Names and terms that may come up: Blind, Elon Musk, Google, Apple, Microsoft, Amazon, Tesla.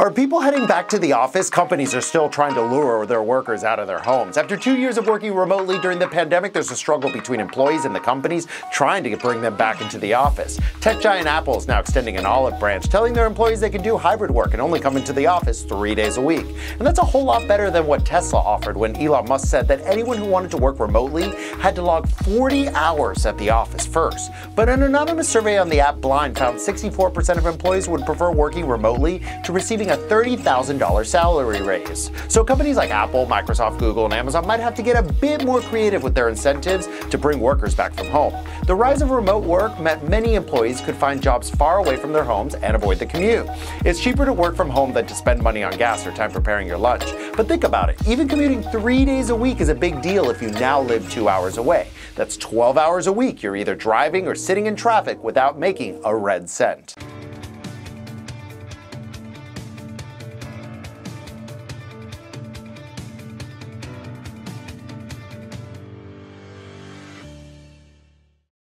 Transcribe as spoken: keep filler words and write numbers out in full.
Are people heading back to the office? Companies are still trying to lure their workers out of their homes. After two years of working remotely during the pandemic, there's a struggle between employees and the companies trying to bring them back into the office. Tech giant Apple is now extending an olive branch, telling their employees they can do hybrid work and only come into the office three days a week. And that's a whole lot better than what Tesla offered when Elon Musk said that anyone who wanted to work remotely had to log forty hours at the office first. But an anonymous survey on the app Blind found sixty-four percent of employees would prefer working remotely to receiving a thirty thousand dollar salary raise. So companies like Apple, Microsoft, Google, and Amazon might have to get a bit more creative with their incentives to bring workers back from home. The rise of remote work meant many employees could find jobs far away from their homes and avoid the commute. It's cheaper to work from home than to spend money on gas or time preparing your lunch. But think about it, even commuting three days a week is a big deal if you now live two hours away. That's twelve hours a week you're either driving or sitting in traffic without making a red cent.